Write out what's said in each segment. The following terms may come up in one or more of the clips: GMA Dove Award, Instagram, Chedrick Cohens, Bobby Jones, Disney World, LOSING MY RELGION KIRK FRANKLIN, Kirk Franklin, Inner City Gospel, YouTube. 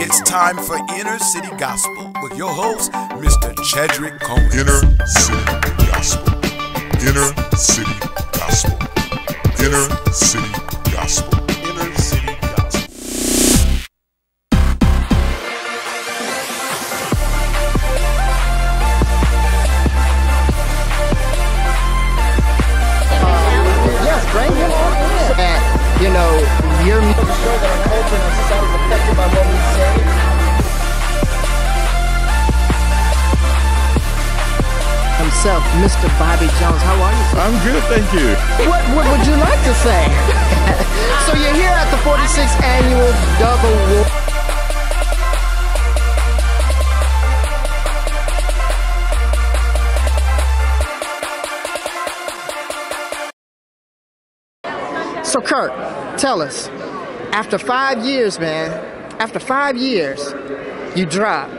It's time for Inner City Gospel with your host, Mr. Chedrick Cohens. Inner City Gospel. Inner City Gospel. Inner City Gospel. Inner City Gospel. Yes, bring him on in. And, you know, your music show that I'm open and society is affected by what we say. Himself, Mr. Bobby Jones, how are you, sir? I'm good, thank you. What would you like to say? So you're here at the 46th annual Dove Awards. So Kirk, tell us, after 5 years, man, after 5 years, you dropped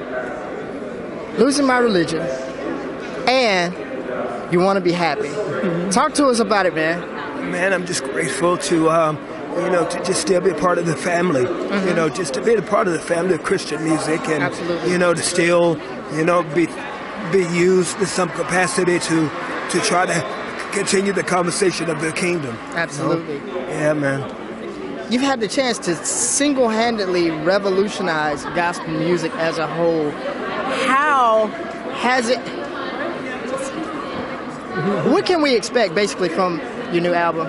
Losing My Religion and you want to be happy. Mm-hmm. Talk to us about it, man. Man, I'm just grateful to, to just still be a part of the family, mm-hmm. Just to be a part of the family of Christian music and, absolutely. To still, be used in some capacity to try to continue the conversation of the kingdom. Absolutely. Yeah, man. You've had the chance to single-handedly revolutionize gospel music as a whole. How has it... What can we expect, basically, from your new album?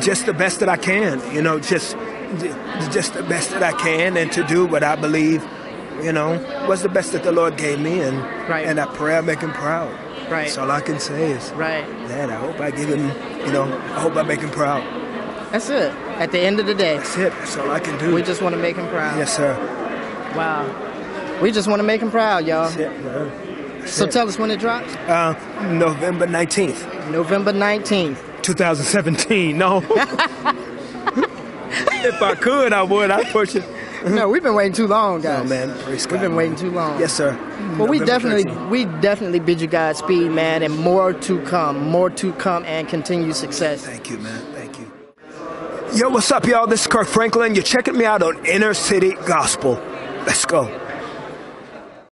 Just the best that I can, just the best that I can, and to do what I believe, was the best that the Lord gave me, and right. And I pray I make Him proud. Right. That's all I can say is right. That I hope I give Him, I hope I make Him proud. That's it. At the end of the day. That's it. That's all I can do. We just want to make Him proud. Yes, sir. Wow. We just want to make Him proud, y'all. That's it, man. So tell us when it drops. November 19th. November 19th. 2017. No. If I could, I would. I'd push it. No, we've been waiting too long, guys. No, man. Praise God, we've been waiting too long. Yes, sir. Well, we definitely bid you Godspeed, man, and more to come and continued success. Thank you, man. Yo, what's up, y'all? This is Kirk Franklin. You're checking me out on Inner City Gospel. Let's go.